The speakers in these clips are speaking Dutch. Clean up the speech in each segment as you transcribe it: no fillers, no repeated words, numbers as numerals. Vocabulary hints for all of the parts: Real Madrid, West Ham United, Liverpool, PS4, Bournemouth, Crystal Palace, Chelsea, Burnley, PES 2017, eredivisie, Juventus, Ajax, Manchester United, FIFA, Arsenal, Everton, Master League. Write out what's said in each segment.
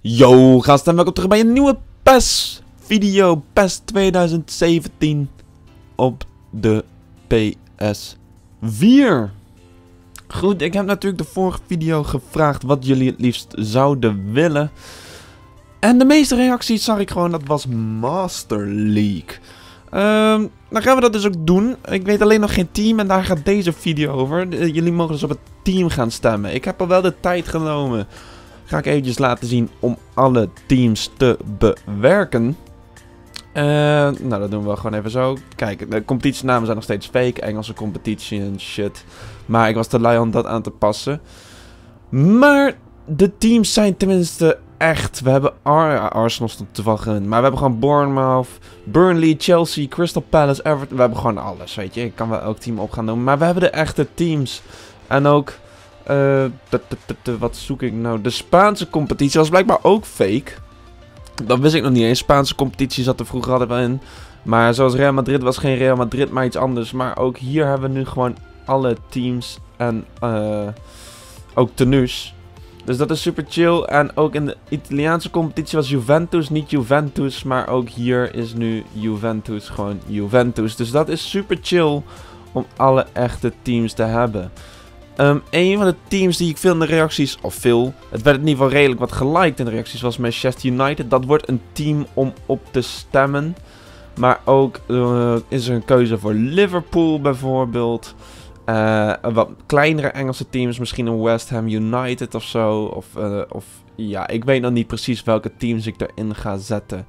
Yo gasten, welkom terug bij een nieuwe PES video, PES 2017 op de PS4. Goed, ik heb natuurlijk de vorige video gevraagd wat jullie het liefst zouden willen. En de meeste reacties zag ik gewoon, dat was Master League. Dan gaan we dat dus ook doen. Ik weet alleen nog geen team en daar gaat deze video over. Jullie mogen dus op het team gaan stemmen. Ik heb al wel de tijd genomen. Ga ik eventjes laten zien om alle teams te bewerken. Nou, dat doen we gewoon even zo. Kijk, de competitienamen zijn nog steeds fake. Engelse competitie en shit. Maar ik was te lui om dat aan te passen. Maar de teams zijn tenminste echt. We hebben Arsenal stond te wachten. Maar we hebben gewoon Bournemouth, Burnley, Chelsea, Crystal Palace, Everton. We hebben gewoon alles, weet je. Ik kan wel elk team op gaan doen. Maar we hebben de echte teams. En ook... wat zoek ik nou? De Spaanse competitie was blijkbaar ook fake. Dat wist ik nog niet eens. Spaanse competitie zat er vroeger altijd wel in. Maar zoals Real Madrid was geen Real Madrid, maar iets anders. Maar ook hier hebben we nu gewoon alle teams en ook tenues. Dus dat is super chill. En ook in de Italiaanse competitie was Juventus niet Juventus. Maar ook hier is nu Juventus gewoon Juventus. Dus dat is super chill om alle echte teams te hebben. Een van de teams die ik veel in de reacties, het werd in ieder geval redelijk wat geliked in de reacties, was Manchester United. Dat wordt een team om op te stemmen. Maar ook is er een keuze voor Liverpool bijvoorbeeld. Wat kleinere Engelse teams, misschien een West Ham United of zo. Of ja, ik weet nog niet precies welke teams ik erin ga zetten.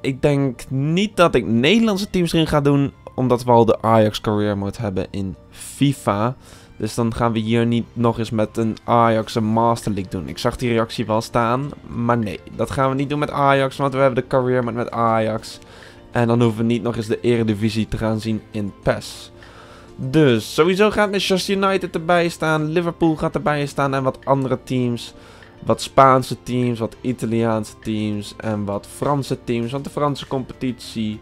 Ik denk niet dat ik Nederlandse teams erin ga doen, omdat we al de Ajax career mode hebben in FIFA. Dus dan gaan we hier niet nog eens met een Ajax en Master League doen. Ik zag die reactie wel staan. Maar nee, dat gaan we niet doen met Ajax. Want we hebben de career mode met Ajax. En dan hoeven we niet nog eens de eredivisie te gaan zien in PES. Dus sowieso gaat Manchester United erbij staan. Liverpool gaat erbij staan. En wat andere teams. Wat Spaanse teams. Wat Italiaanse teams. En wat Franse teams. Want de Franse competitie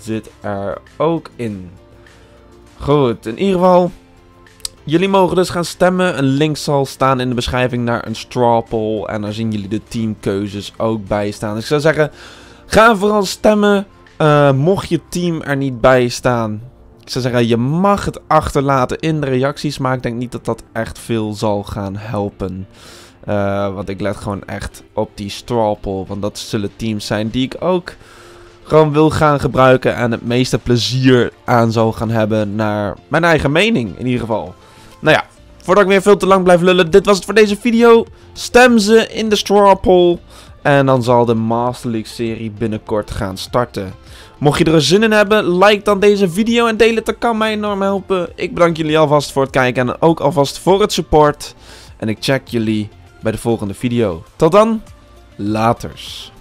zit er ook in. Goed, in ieder geval. Jullie mogen dus gaan stemmen. Een link zal staan in de beschrijving naar een straw poll. En daar zien jullie de teamkeuzes ook bij staan. Dus ik zou zeggen, ga vooral stemmen. Mocht je team er niet bij staan. Ik zou zeggen, je mag het achterlaten in de reacties. Maar ik denk niet dat dat echt veel zal gaan helpen. Want ik let gewoon echt op die straw poll. Want dat zullen teams zijn die ik ook... gewoon wil gaan gebruiken en het meeste plezier aan zal gaan hebben naar mijn eigen mening in ieder geval. Nou ja, voordat ik weer veel te lang blijf lullen, dit was het voor deze video. Stem ze in de straw poll en dan zal de Master League serie binnenkort gaan starten. Mocht je er zin in hebben, like dan deze video en deel het, dat kan mij enorm helpen. Ik bedank jullie alvast voor het kijken en ook alvast voor het support. En ik check jullie bij de volgende video. Tot dan, laters.